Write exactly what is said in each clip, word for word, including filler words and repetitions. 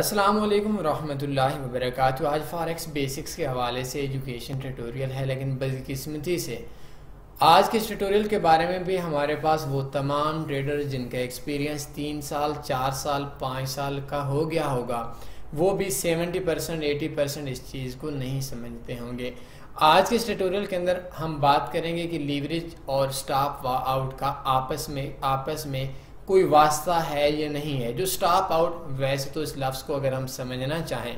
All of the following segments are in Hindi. अस्सलामुअलैकुम रहमतुल्लाहि वबरकातुहू। आज फ़ॉरेक्स बेसिक्स के हवाले से एजुकेशन ट्यूटोरियल है, लेकिन बदकिस्मती से आज के इस ट्यूटोरियल के बारे में भी हमारे पास वो तमाम ट्रेडर जिनका एक्सपीरियंस तीन साल चार साल पाँच साल का हो गया होगा, वो भी सेवेंटी परसेंट एटी परसेंट इस चीज़ को नहीं समझते होंगे। आज के इस ट्यूटोरियल के अंदर हम बात करेंगे कि लीवरेज और स्टॉप आउट का आपस में आपस में कोई वास्ता है या नहीं है। जो स्टॉप आउट, वैसे तो इस लफ्ज़ को अगर हम समझना चाहें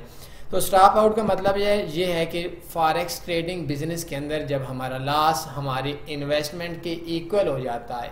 तो स्टॉप आउट का मतलब यह ये है कि फॉरेक्स ट्रेडिंग बिजनेस के अंदर जब हमारा लॉस हमारे इन्वेस्टमेंट के इक्वल हो जाता है,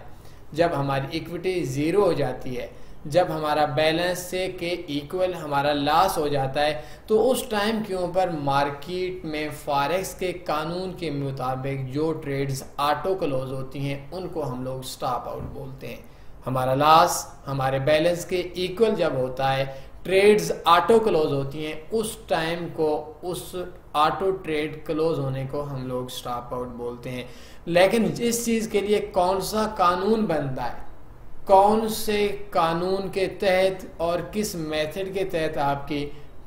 जब हमारी इक्विटी ज़ीरो हो जाती है, जब हमारा बैलेंस से के इक्वल हमारा लॉस हो जाता है, तो उस टाइम के ऊपर मार्केट में फॉरेक्स के कानून के मुताबिक जो ट्रेड्स ऑटो क्लोज होती हैं उनको हम लोग स्टॉप आउट बोलते हैं। हमारा लॉस हमारे बैलेंस के इक्वल जब होता है, ट्रेड्स ऑटो क्लोज होती हैं, उस टाइम को, उस ऑटो ट्रेड क्लोज होने को हम लोग स्टॉप आउट बोलते हैं। लेकिन इस चीज़ के लिए कौन सा कानून बनता है, कौन से कानून के तहत और किस मेथड के तहत आपकी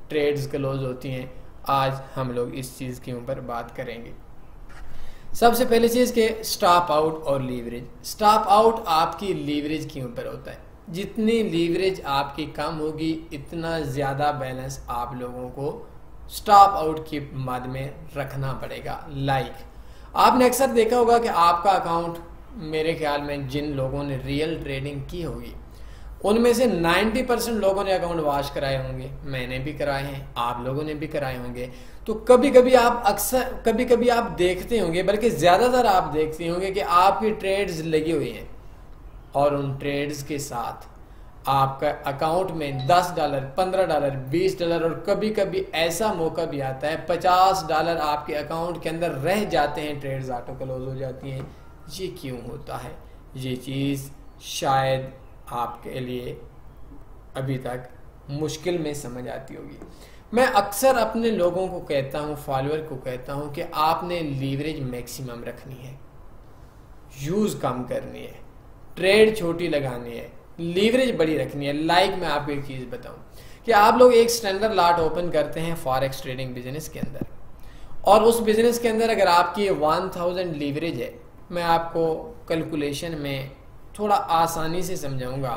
ट्रेड्स क्लोज होती हैं, आज हम लोग इस चीज़ के ऊपर बात करेंगे। सबसे पहले चीज़ के स्टॉप आउट और लीवरेज। स्टॉप आउट आपकी लीवरेज के ऊपर होता है। जितनी लीवरेज आपकी कम होगी, इतना ज़्यादा बैलेंस आप लोगों को स्टॉप आउट के मद में रखना पड़ेगा। लाइक आपने अक्सर देखा होगा कि आपका अकाउंट, मेरे ख्याल में जिन लोगों ने रियल ट्रेडिंग की होगी उनमें से नब्बे परसेंट लोगों ने अकाउंट वॉश कराए होंगे। मैंने भी कराए हैं, आप लोगों ने भी कराए होंगे। तो कभी कभी आप अक्सर कभी कभी आप देखते होंगे, बल्कि ज़्यादातर आप देखते होंगे कि आपकी ट्रेड्स लगी हुई हैं और उन ट्रेड्स के साथ आपका अकाउंट में दस डॉलर, पंद्रह डॉलर, बीस डॉलर और कभी कभी ऐसा मौका भी आता है पचास डॉलर आपके अकाउंट के अंदर रह जाते हैं, ट्रेड्स ऑटो क्लोज हो जाती हैं। ये क्यों होता है? ये चीज़ शायद आपके लिए अभी तक मुश्किल में समझ आती होगी। मैं अक्सर अपने लोगों को कहता हूँ, फॉलोअर को कहता हूँ कि आपने लीवरेज मैक्सिमम रखनी है, यूज़ कम करनी है, ट्रेड छोटी लगानी है, लीवरेज बड़ी रखनी है। लाइक मैं आपको एक चीज़ बताऊँ कि आप लोग एक स्टैंडर्ड लॉट ओपन करते हैं फॉरेक्स ट्रेडिंग बिजनेस के अंदर, और उस बिज़नेस के अंदर अगर आपकी वन थाउजेंड लीवरेज है, मैं आपको कैलकुलेशन में थोड़ा आसानी से समझाऊंगा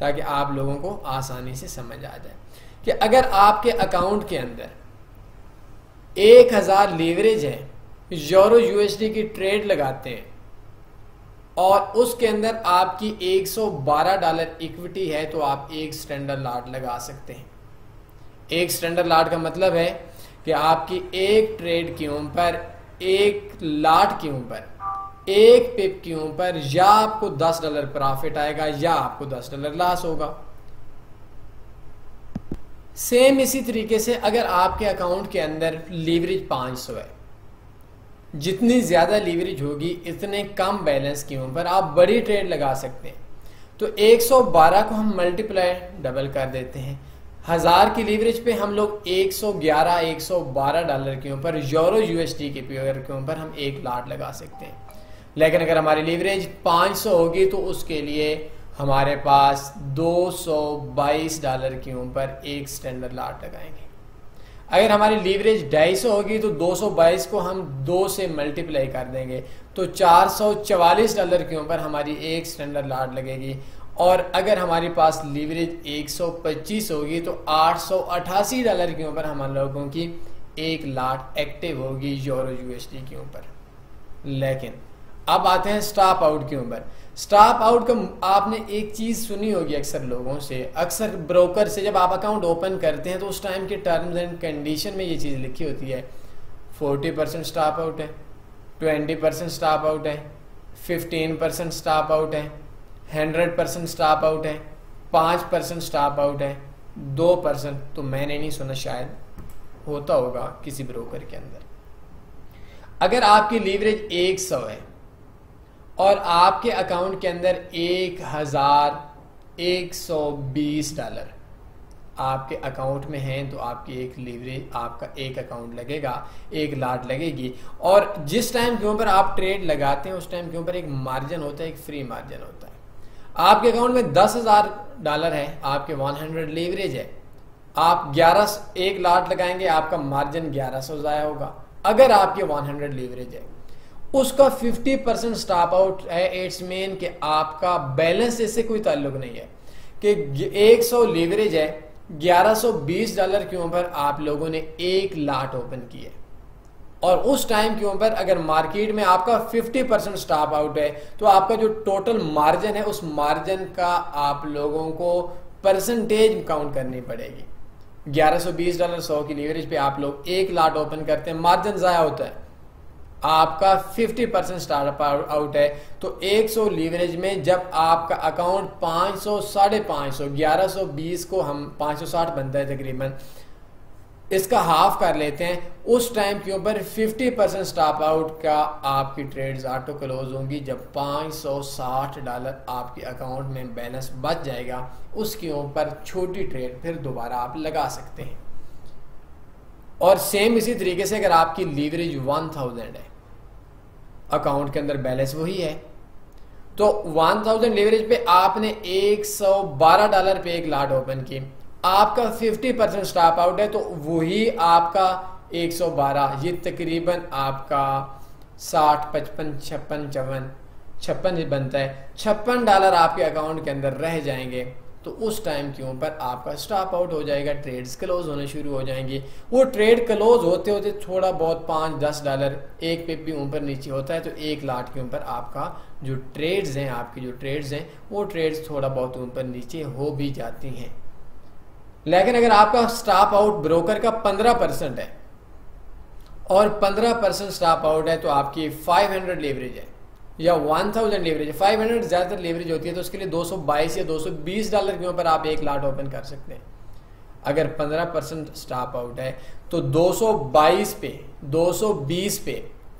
ताकि आप लोगों को आसानी से समझ आ जाए कि अगर आपके अकाउंट के अंदर एक हज़ार लीवरेज है, यूरो यूएसडी की ट्रेड लगाते हैं और उसके अंदर आपकी एक सौ बारह डॉलर इक्विटी है, तो आप एक स्टैंडर्ड लॉट लगा सकते हैं। एक स्टैंडर्ड लॉट का मतलब है कि आपकी एक ट्रेड के ऊपर, एक लॉट के ऊपर, एक पिप के ऊपर या आपको दस डॉलर प्रॉफिट आएगा या आपको दस डॉलर लॉस होगा। सेम इसी तरीके से अगर आपके अकाउंट के अंदर लीवरेज पाँच सौ है, जितनी ज़्यादा लीवरेज होगी इतने कम बैलेंस के ऊपर आप बड़ी ट्रेड लगा सकते हैं। तो एक सौ बारह को हम मल्टीप्लाई डबल कर देते हैं, हज़ार की लीवरेज पे हम लोग एक सौ ग्यारह, एक सौ बारह डॉलर के ऊपर, यूरो यूएसडी के पेयर के ऊपर हम एक लॉट लगा सकते हैं। लेकिन अगर हमारी लीवरेज पाँच सौ होगी तो उसके लिए हमारे पास दो सौ बाईस डॉलर के ऊपर एक स्टैंडर्ड लॉट लगाएंगे। अगर हमारी लीवरेज दो सौ पचास होगी तो दो सौ बाईस को हम दो से मल्टीप्लाई कर देंगे, तो चार सौ चवालीस डॉलर के ऊपर हमारी एक स्टैंडर्ड लॉट लगेगी। और अगर हमारे पास लीवरेज एक सौ पच्चीस होगी तो आठ सौ अठासी डॉलर के ऊपर हम लोगों की एक लॉट एक्टिव होगी, यूरो यूएसडी के ऊपर। लेकिन अब आते हैं स्टॉप आउट के ऊपर। स्टॉप आउट का आपने एक चीज़ सुनी होगी अक्सर लोगों से, अक्सर ब्रोकर से। जब आप अकाउंट ओपन करते हैं तो उस टाइम के टर्म्स एंड कंडीशन में ये चीज़ लिखी होती है, चालीस परसेंट स्टॉप आउट है, बीस परसेंट स्टॉप आउट है, पंद्रह परसेंट स्टॉप आउट है, सौ परसेंट स्टॉप आउट है, पाँच परसेंट स्टॉप आउट है, दो परसेंट। तो मैंने नहीं सुना, शायद होता होगा किसी ब्रोकर के अंदर। अगर आपकी लीवरेज एक सौ है और आपके अकाउंट के अंदर एक हज़ार एक सौ बीस डॉलर आपके अकाउंट में हैं, तो आपकी एक लीवरेज, आपका एक अकाउंट लगेगा, एक लॉट लगेगी। और जिस टाइम के ऊपर आप ट्रेड लगाते हैं उस टाइम के ऊपर एक मार्जिन होता है, एक फ्री मार्जिन होता है। आपके अकाउंट में दस हज़ार डॉलर है, आपके वन हंड्रेड लीवरेज है, आप ग्यारह एक लाट लगाएंगे, आपका मार्जिन ग्यारह सौ ज़ाया होगा। अगर आपके सौ लीवरेज है, उसका पचास परसेंट स्टॉप आउट है। इट्स मीन कि आपका बैलेंस इससे कोई ताल्लुक नहीं है कि सौ लीवरेज है, ग्यारह सौ बीस डॉलर के ऊपर आप लोगों ने एक लाट ओपन की है और उस टाइम के ऊपर अगर मार्केट में आपका पचास परसेंट स्टॉप आउट है तो आपका जो टोटल मार्जिन है, उस मार्जिन का आप लोगों को परसेंटेज काउंट करनी पड़ेगी। ग्यारह सौ बीस डॉलर सौ की लीवरेज पे आप लोग एक लाट ओपन करते हैं, मार्जिन ज़ाया होता है, आपका पचास परसेंट स्टॉप आउट है। तो सौ लीवरेज में जब आपका अकाउंट पाँच सौ, साढ़े पाँच सौ, ग्यारह सौ बीस को हम पाँच सौ साठ बनता है तकरीबन, इसका हाफ कर लेते हैं, उस टाइम के ऊपर पचास परसेंट स्टॉप आउट का आपकी ट्रेड्स ऑटो क्लोज होंगी। जब पाँच सौ साठ डॉलर आपके अकाउंट में बैलेंस बच जाएगा, उसके ऊपर छोटी ट्रेड फिर दोबारा आप लगा सकते हैं। और सेम इसी तरीके से अगर आपकी लीवरेज एक हज़ार है, अकाउंट के अंदर बैलेंस वही है, तो एक हज़ार लीवरेज पे आपने एक सौ बारह डॉलर पे एक लाट ओपन की, आपका पचास परसेंट स्टॉप आउट है, तो वही आपका एक सौ बारह, ये तकरीबन आपका साठ पचपन छप्पन चौवन छप्पन बनता है, छप्पन डॉलर आपके अकाउंट के अंदर रह जाएंगे। तो उस टाइम के ऊपर आपका स्टॉप आउट हो जाएगा, ट्रेड्स क्लोज होने शुरू हो जाएंगे। वो ट्रेड क्लोज होते होते थोड़ा बहुत पाँच दस डॉलर एक पिप भी ऊपर नीचे होता है, तो एक लाट के ऊपर आपका जो ट्रेड्स हैं, आपकी जो ट्रेड्स हैं, वो ट्रेड्स थोड़ा बहुत ऊपर नीचे हो भी जाती हैं। लेकिन अगर आपका स्टॉप आउट ब्रोकर का पंद्रह परसेंट है और पंद्रह परसेंट स्टॉप आउट है, तो आपकी फाइव हंड्रेड लीवरेज है या एक हज़ार लीवरेज है, पाँच सौ ज़्यादातर लीवरेज होती है, तो उसके लिए दो सौ बाईस या दो सौ बीस डॉलर के ऊपर आप एक लाट ओपन कर सकते हैं। अगर पंद्रह परसेंट स्टॉप आउट है तो दो सौ बाईस पे, दो सौ बीस पे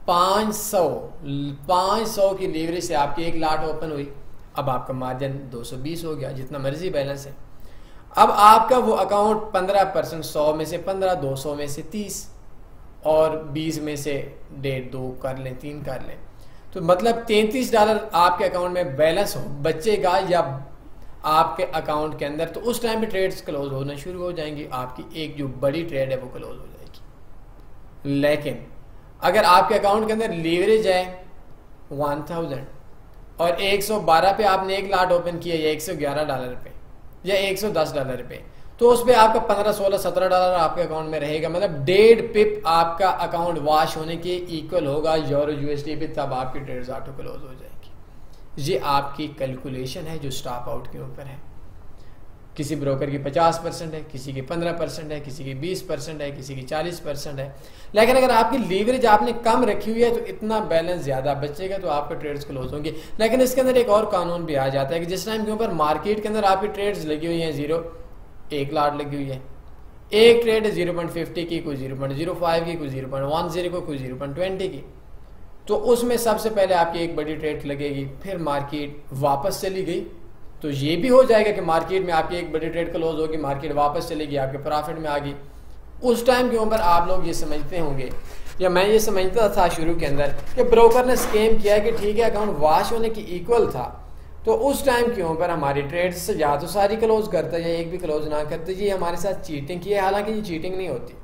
पाँच सौ की लीवरेज से आपकी एक लाट ओपन हुई। अब आपका मार्जिन दो सौ बीस हो गया, जितना मर्जी बैलेंस है। अब आपका वो अकाउंट पंद्रह परसेंट, सौ में से पंद्रह, दो सौ में से तीस और बीस में से डेढ़, दो कर लें, तीन कर लें, तो मतलब तैंतीस डॉलर आपके अकाउंट में बैलेंस हो बचेगा या आपके अकाउंट के अंदर। तो उस टाइम पे ट्रेड्स क्लोज होना शुरू हो जाएंगी, आपकी एक जो बड़ी ट्रेड है वो क्लोज हो जाएगी। लेकिन अगर आपके अकाउंट के अंदर लीवरेज है एक हज़ार और एक सौ बारह पे आपने एक लाट ओपन किया या एक सौ ग्यारह डॉलर पे या एक सौ दस डॉलर पे, तो उस पर आपका पंद्रह सोलह सत्रह डॉलर आपके अकाउंट में रहेगा, मतलब डेढ़ पिप आपका अकाउंट वाश होने के इक्वल होगा यूरो यूएसडी पे, तब आपकी ट्रेड्स ऑटो क्लोज हो जाएगी। ये आपकी कैलकुलेशन है जो स्टॉप आउट के ऊपर है। किसी ब्रोकर की पचास परसेंट है, किसी की पंद्रह परसेंट है, किसी की बीस परसेंट है, किसी की चालीस परसेंट है। लेकिन अगर आपकी लीवरेज आपने कम रखी हुई है तो इतना बैलेंस ज़्यादा बचेगा, तो आपके ट्रेड्स क्लोज होंगे। लेकिन इसके अंदर एक और कानून भी आ जाता है कि जिस टाइम के ऊपर मार्केट के अंदर आपकी ट्रेड्स लगी हुई हैं, जीरो एक लाट लगी हुई है, एक ट्रेड ज़ीरो पॉइंट फिफ्टी की, कोई ज़ीरो पॉइंट ज़ीरो फाइव की, कोई ज़ीरो पॉइंट टेन की, कोई ज़ीरो पॉइंट ट्वेंटी की, तो उसमें सबसे पहले आपकी एक बड़ी ट्रेड लगेगी। फिर मार्केट वापस चली गई तो ये भी हो जाएगा कि मार्केट में आपकी एक बड़ी ट्रेड क्लोज होगी, मार्केट वापस चलेगी, आपके प्रॉफिट में आ गई। उस टाइम के ऊपर आप लोग ये समझते होंगे, या मैं ये समझता था शुरू के अंदर, कि ब्रोकर ने स्कैम किया कि ठीक है अकाउंट वाश होने की इक्वल था, तो उस टाइम के ऊपर हमारी ट्रेड्स या तो सारी क्लोज करता है या एक भी क्लोज ना करते। ये हमारे साथ चीटिंग की है, हालांकि ये चीटिंग नहीं होती,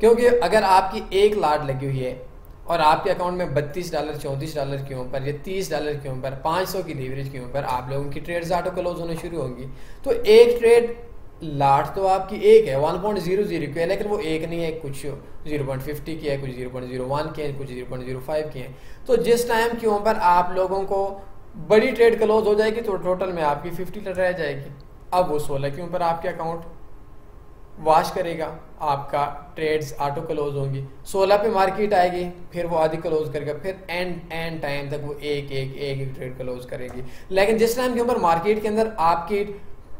क्योंकि अगर आपकी एक लाट लगी हुई है और आपके अकाउंट में बत्तीस डॉलर चौंतीस डॉलर के ऊपर या तीस डॉलर के ऊपर पाँच सौ की लीवरेज के ऊपर आप लोगों की ट्रेड्स ऑटो क्लोज होने शुरू होंगी, तो एक ट्रेड लाट तो आपकी एक है, वन पॉइंट ज़ीरो ज़ीरो की है, लेकिन वो एक नहीं है, कुछ ज़ीरो पॉइंट फिफ्टी की है, कुछ ज़ीरो पॉइंट ज़ीरो वन की है, कुछ ज़ीरो पॉइंट ज़ीरो फाइव की है। तो जिस टाइम के ऊपर आप लोगों को बड़ी ट्रेड क्लोज हो जाएगी तो टोटल में आपकी पचास रह जाएगी। अब वो सोलह के ऊपर आपके अकाउंट वाश करेगा, आपका ट्रेड्स ऑटो क्लोज होंगी, सोलह पे मार्केट आएगी, फिर वो आधी क्लोज करेगा, फिर एंड एंड टाइम तक वो एक एक एक एक ट्रेड क्लोज करेगी। लेकिन जिस टाइम के ऊपर मार्केट के अंदर आपकी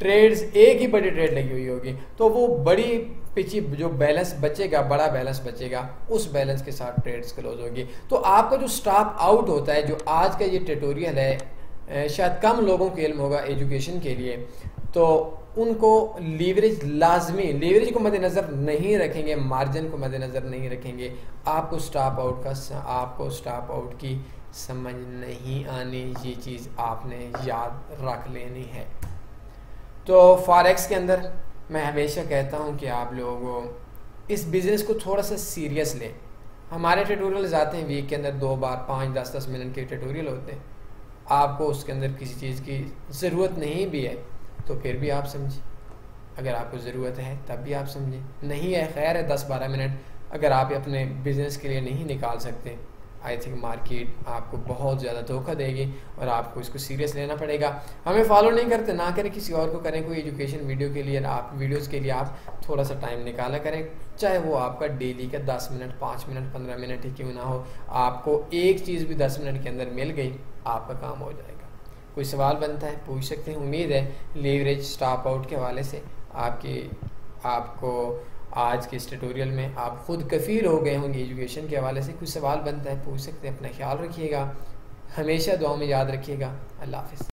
ट्रेड्स एक ही बड़ी ट्रेड लगी हुई होगी, तो वो बड़ी पिछली जो बैलेंस बचेगा, बड़ा बैलेंस बचेगा, उस बैलेंस के साथ ट्रेड्स क्लोज होगी। तो आपका जो स्टॉप आउट होता है, जो आज का ये ट्यूटोरियल है, शायद कम लोगों को इल्म होगा एजुकेशन के लिए, तो उनको लीवरेज लाजमी, लीवरेज को मद्देनज़र नहीं रखेंगे, मार्जिन को मद्देनज़र नहीं रखेंगे, आपको स्टॉप आउट का आपको स्टॉप आउट की समझ नहीं आनी, ये चीज़ आपने याद रख लेनी है। तो फॉरेक्स के अंदर मैं हमेशा कहता हूँ कि आप लोगों इस बिज़नेस को थोड़ा सा सीरियस लें। हमारे ट्यूटोरियल्स आते हैं वीक के अंदर दो बार, पाँच दस दस मिनट के ट्यूटोरियल होते हैं। आपको उसके अंदर किसी चीज़ की ज़रूरत नहीं भी है तो फिर भी आप समझें, अगर आपको ज़रूरत है तब भी आप समझें, नहीं है खैर है दस बारह मिनट अगर आप अपने बिज़नेस के लिए नहीं निकाल सकते। आई थिंक मार्केट आपको बहुत ज़्यादा धोखा देगी और आपको इसको सीरियस लेना पड़ेगा। हमें फॉलो नहीं करते ना करें, किसी और को करें। कोई एजुकेशन वीडियो के लिए आप वीडियोस के लिए आप थोड़ा सा टाइम निकाला करें, चाहे वो आपका डेली का दस मिनट पाँच मिनट पंद्रह मिनट ही क्यों ना हो। आपको एक चीज़ भी दस मिनट के अंदर मिल गई आपका काम हो जाएगा। कोई सवाल बनता है पूछ सकते हैं। उम्मीद है लीवरेज स्टॉप आउट के हवाले से आपकी आपको आज के इस ट्यूटोरियल में आप खुद कफ़ील हो गए होंगे। एजुकेशन के हवाले से कुछ सवाल बनता है पूछ सकते हैं। अपना ख्याल रखिएगा, हमेशा दुआ में याद रखिएगा। अल्लाह हाफ़िज़।